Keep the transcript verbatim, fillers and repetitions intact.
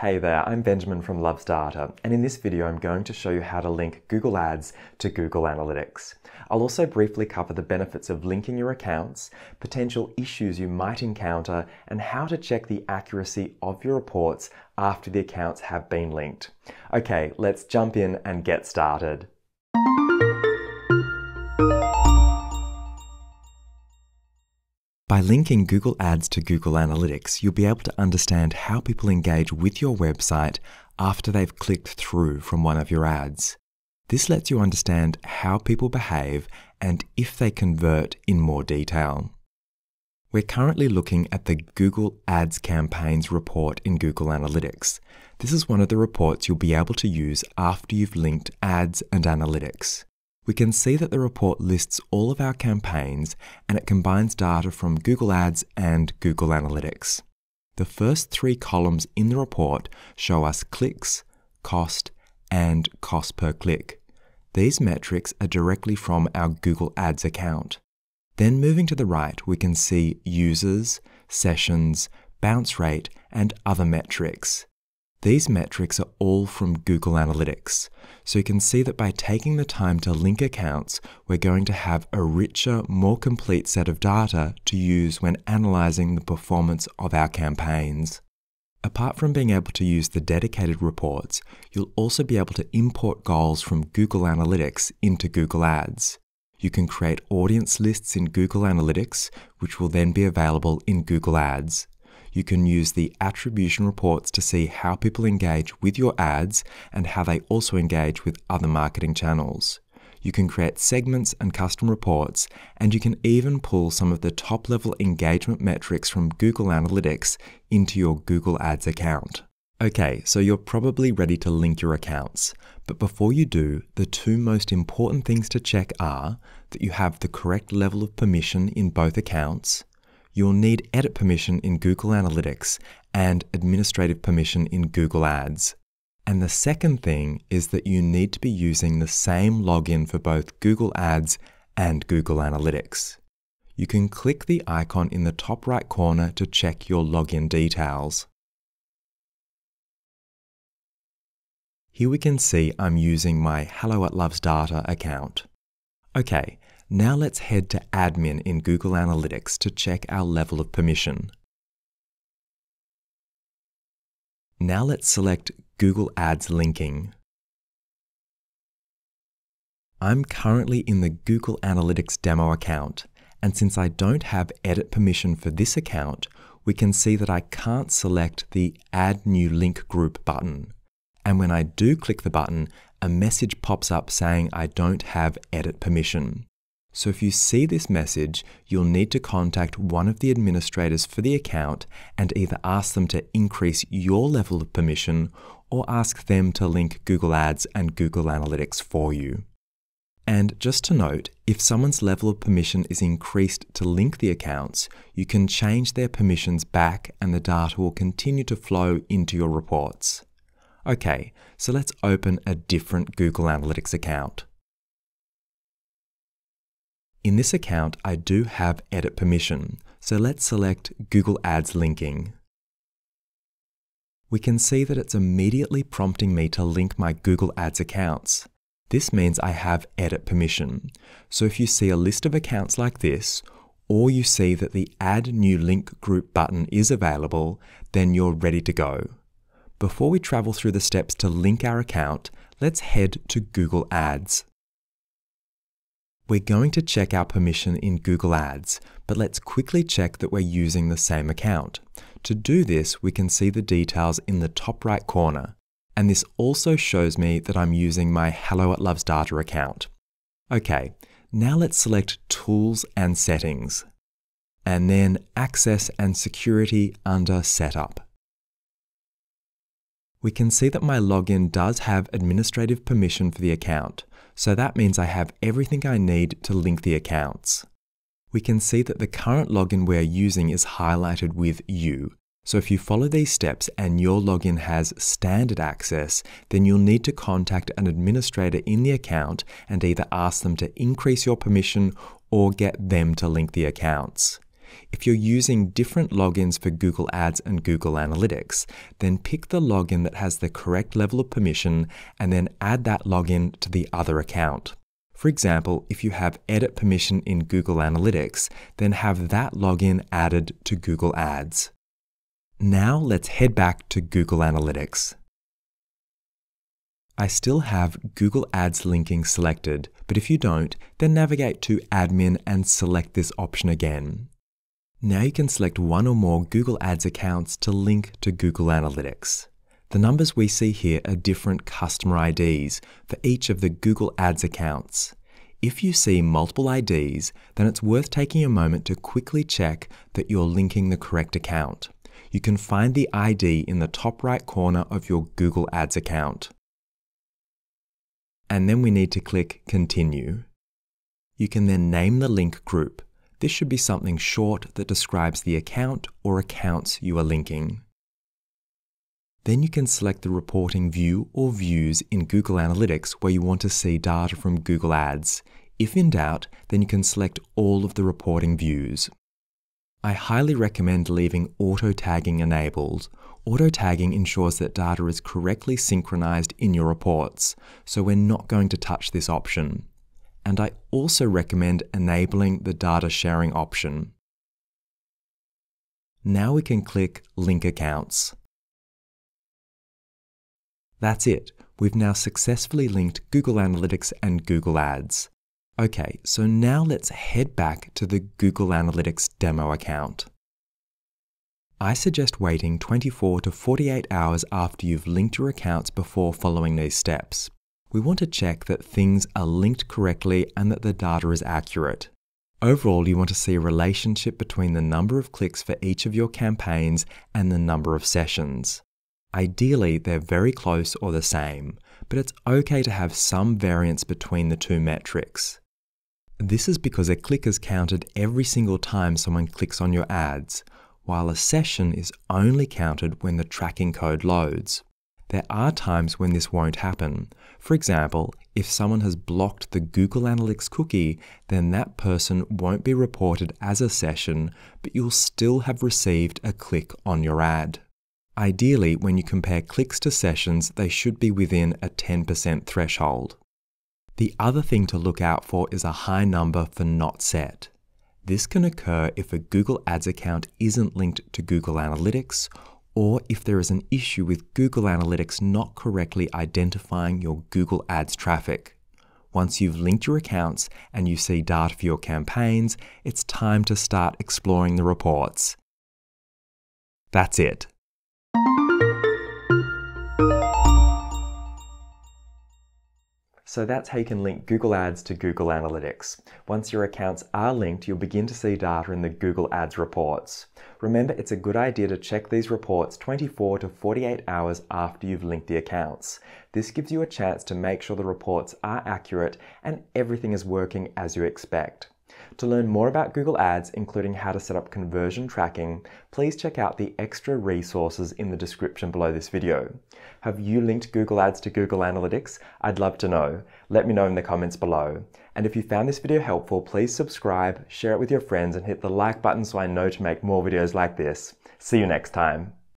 Hey there, I'm Benjamin from Loves Data, and in this video I'm going to show you how to link Google Ads to Google Analytics. I'll also briefly cover the benefits of linking your accounts, potential issues you might encounter, and how to check the accuracy of your reports after the accounts have been linked. Okay, let's jump in and get started. By linking Google Ads to Google Analytics, you'll be able to understand how people engage with your website after they've clicked through from one of your ads. This lets you understand how people behave and if they convert in more detail. We're currently looking at the Google Ads campaigns report in Google Analytics. This is one of the reports you'll be able to use after you've linked ads and analytics. We can see that the report lists all of our campaigns and it combines data from Google Ads and Google Analytics. The first three columns in the report show us clicks, cost, and cost per click. These metrics are directly from our Google Ads account. Then moving to the right, we can see users, sessions, bounce rate, and other metrics. These metrics are all from Google Analytics, so you can see that by taking the time to link accounts, we're going to have a richer, more complete set of data to use when analysing the performance of our campaigns. Apart from being able to use the dedicated reports, you'll also be able to import goals from Google Analytics into Google Ads. You can create audience lists in Google Analytics, which will then be available in Google Ads. You can use the attribution reports to see how people engage with your ads and how they also engage with other marketing channels. You can create segments and custom reports, and you can even pull some of the top-level engagement metrics from Google Analytics into your Google Ads account. Okay, so you're probably ready to link your accounts, but before you do, the two most important things to check are that you have the correct level of permission in both accounts. You'll need edit permission in Google Analytics and administrative permission in Google Ads. And the second thing is that you need to be using the same login for both Google Ads and Google Analytics. You can click the icon in the top right corner to check your login details. Here we can see I'm using my Hello at Loves Data account. Okay. Now let's head to Admin in Google Analytics to check our level of permission. Now let's select Google Ads linking. I'm currently in the Google Analytics demo account, and since I don't have edit permission for this account, we can see that I can't select the Add New Link Group button. And when I do click the button, a message pops up saying I don't have edit permission. So if you see this message, you'll need to contact one of the administrators for the account and either ask them to increase your level of permission or ask them to link Google Ads and Google Analytics for you. And just to note, if someone's level of permission is increased to link the accounts, you can change their permissions back and the data will continue to flow into your reports. Okay, so let's open a different Google Analytics account. In this account, I do have edit permission, so let's select Google Ads linking. We can see that it's immediately prompting me to link my Google Ads accounts. This means I have edit permission. So if you see a list of accounts like this, or you see that the Add New Link Group button is available, then you're ready to go. Before we travel through the steps to link our account, let's head to Google Ads. We're going to check our permission in Google Ads, but let's quickly check that we're using the same account. To do this, we can see the details in the top right corner, and this also shows me that I'm using my Hello at Loves Data account. Okay, now let's select Tools and Settings, and then Access and Security under Setup. We can see that my login does have administrative permission for the account, so that means I have everything I need to link the accounts. We can see that the current login we're using is highlighted with U, so if you follow these steps and your login has standard access, then you'll need to contact an administrator in the account and either ask them to increase your permission or get them to link the accounts. If you're using different logins for Google Ads and Google Analytics, then pick the login that has the correct level of permission and then add that login to the other account. For example, if you have edit permission in Google Analytics, then have that login added to Google Ads. Now let's head back to Google Analytics. I still have Google Ads linking selected, but if you don't, then navigate to Admin and select this option again. Now you can select one or more Google Ads accounts to link to Google Analytics. The numbers we see here are different customer I Ds for each of the Google Ads accounts. If you see multiple I Ds, then it's worth taking a moment to quickly check that you're linking the correct account. You can find the I D in the top right corner of your Google Ads account. And then we need to click Continue. You can then name the link group. This should be something short that describes the account or accounts you are linking. Then you can select the reporting view or views in Google Analytics where you want to see data from Google Ads. If in doubt, then you can select all of the reporting views. I highly recommend leaving auto-tagging enabled. Auto-tagging ensures that data is correctly synchronized in your reports, so we're not going to touch this option. And I also recommend enabling the data sharing option. Now we can click Link Accounts. That's it. We've now successfully linked Google Analytics and Google Ads. Okay, so now let's head back to the Google Analytics demo account. I suggest waiting twenty-four to forty-eight hours after you've linked your accounts before following these steps. We want to check that things are linked correctly and that the data is accurate. Overall, you want to see a relationship between the number of clicks for each of your campaigns and the number of sessions. Ideally, they're very close or the same, but it's okay to have some variance between the two metrics. This is because a click is counted every single time someone clicks on your ads, while a session is only counted when the tracking code loads. There are times when this won't happen. For example, if someone has blocked the Google Analytics cookie, then that person won't be reported as a session, but you'll still have received a click on your ad. Ideally, when you compare clicks to sessions, they should be within a ten percent threshold. The other thing to look out for is a high number for not set. This can occur if a Google Ads account isn't linked to Google Analytics, or if there is an issue with Google Analytics not correctly identifying your Google Ads traffic. Once you've linked your accounts and you see data for your campaigns, it's time to start exploring the reports. That's it. So that's how you can link Google Ads to Google Analytics. Once your accounts are linked, you'll begin to see data in the Google Ads reports. Remember, it's a good idea to check these reports twenty-four to forty-eight hours after you've linked the accounts. This gives you a chance to make sure the reports are accurate and everything is working as you expect. To learn more about Google Ads, including how to set up conversion tracking, please check out the extra resources in the description below this video. Have you linked Google Ads to Google Analytics? I'd love to know. Let me know in the comments below. And if you found this video helpful, please subscribe, share it with your friends, and hit the like button so I know to make more videos like this. See you next time.